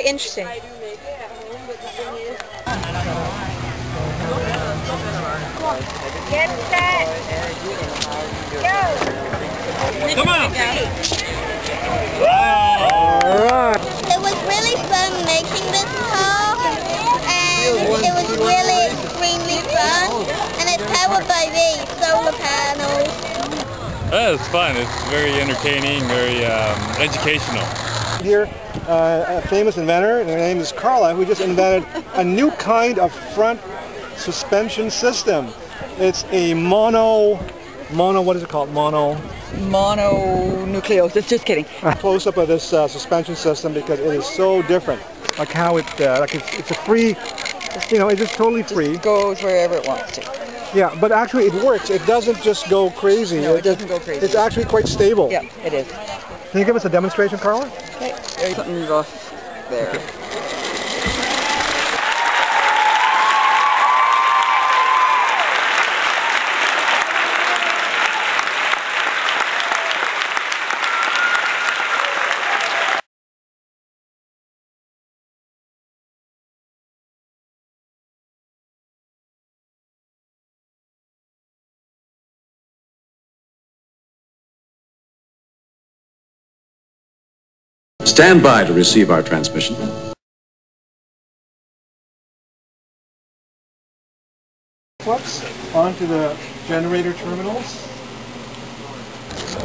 very interesting. I do make it at home, but the thing is... Get set! Go! Come on! Alright! It was really fun making this haul, and it was really extremely fun, and it's powered by these solar panels. That was fun. It's very entertaining, very educational. Here, a famous inventor, and her name is Carla, who just invented a new kind of front suspension system. It's a what is it called? Mononucleosis, just kidding. A close-up of this suspension system because it is so different. Like how it, like it's a free, you know, it's just totally free. It goes wherever it wants to. Yeah, but actually it works. It doesn't just go crazy. No, it doesn't go crazy. It's actually quite stable. Yeah, it is. Can you give us a demonstration, Carla? Okay. There's something off there. Okay. Stand by to receive our transmission. Flips onto the generator terminals.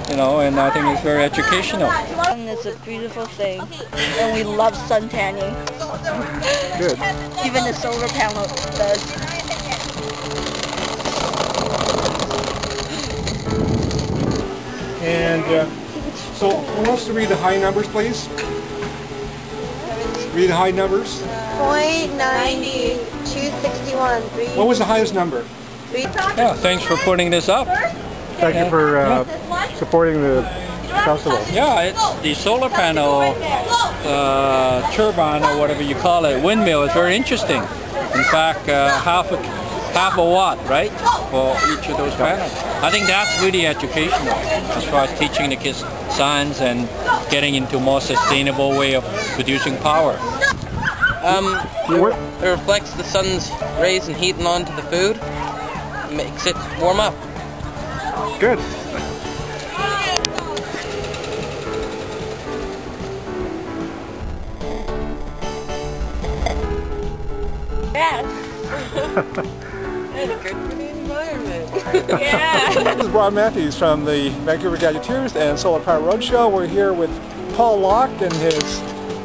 You know, and I think it's very educational. And it's a beautiful thing, and we love suntanning. Good. Even the solar panel does. And so, who wants to read the high numbers, please? Read the high numbers. 0.90261. What was the highest number? Yeah, thanks for putting this up. Thank you for supporting the festival. Yeah, it's the solar panel turbine or whatever you call it, windmill. It's very interesting. In fact, half a watt, right, for each of those panels. I think that's really educational as far as teaching the kids science and getting into a more sustainable way of producing power. It reflects the sun's rays and heat onto the food, makes it warm up. Good. Yes. It's good for the environment. Yeah. This is Rob Matthews from the Vancouver Gadgeteers and Solar Power Roadshow. We're here with Paul Locke and his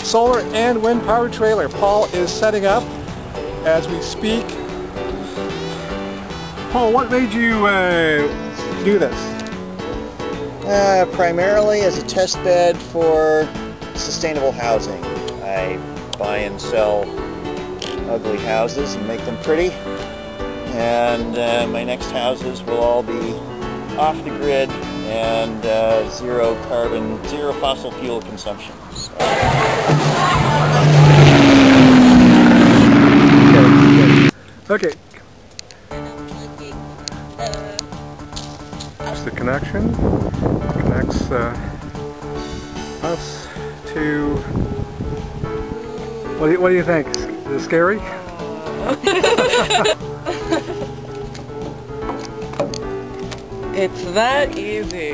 solar and wind power trailer. Paul is setting up as we speak. Paul, what made you do this? Primarily as a test bed for sustainable housing. I buy and sell ugly houses and make them pretty. And my next houses will all be off the grid and zero carbon, zero fossil fuel consumption. So. Okay. That's the connection. Connects us to. What do you think? Is it scary? It's that easy.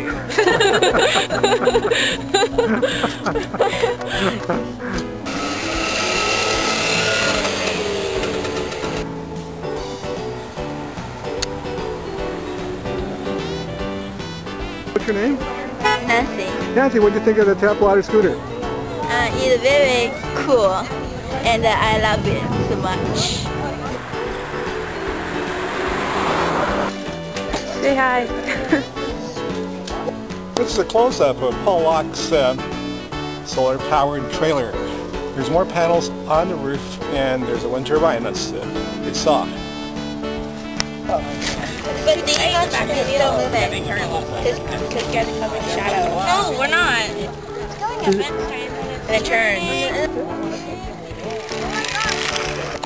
What's your name? Nancy. Nancy, what do you think of the tap water scooter? It's very cool, and I love it so much. Say hi. This is a close-up of Paul Locke's solar-powered trailer. There's more panels on the roof, and there's a wind turbine that's soft. But these are because you guys come in shadow. No, we're not. It's going up and it turns.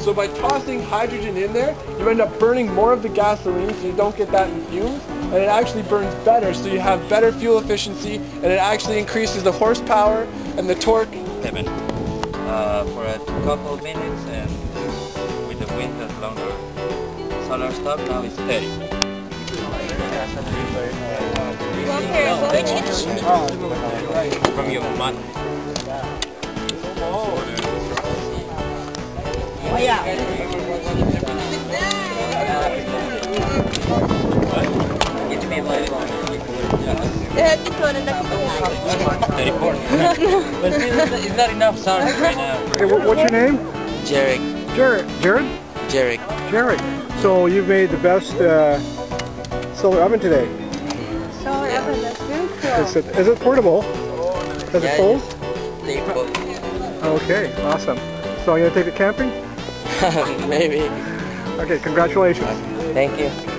So by tossing hydrogen in there, you end up burning more of the gasoline, so you don't get that in fumes. And it actually burns better, so you have better fuel efficiency, and it actually increases the horsepower and the torque. Hey, for a couple minutes, and with the wind and longer solar stop, now it's steady. From your mother. Oh yeah. But it's not enough sound right now. Okay, what's your name? Jarek. Jarek. Jarek. So you made the best solar oven today. Solar oven, that's very cool. Is it portable? Does it fold? Okay, awesome. So are you going to take it camping? Maybe. Okay, congratulations. Thank you.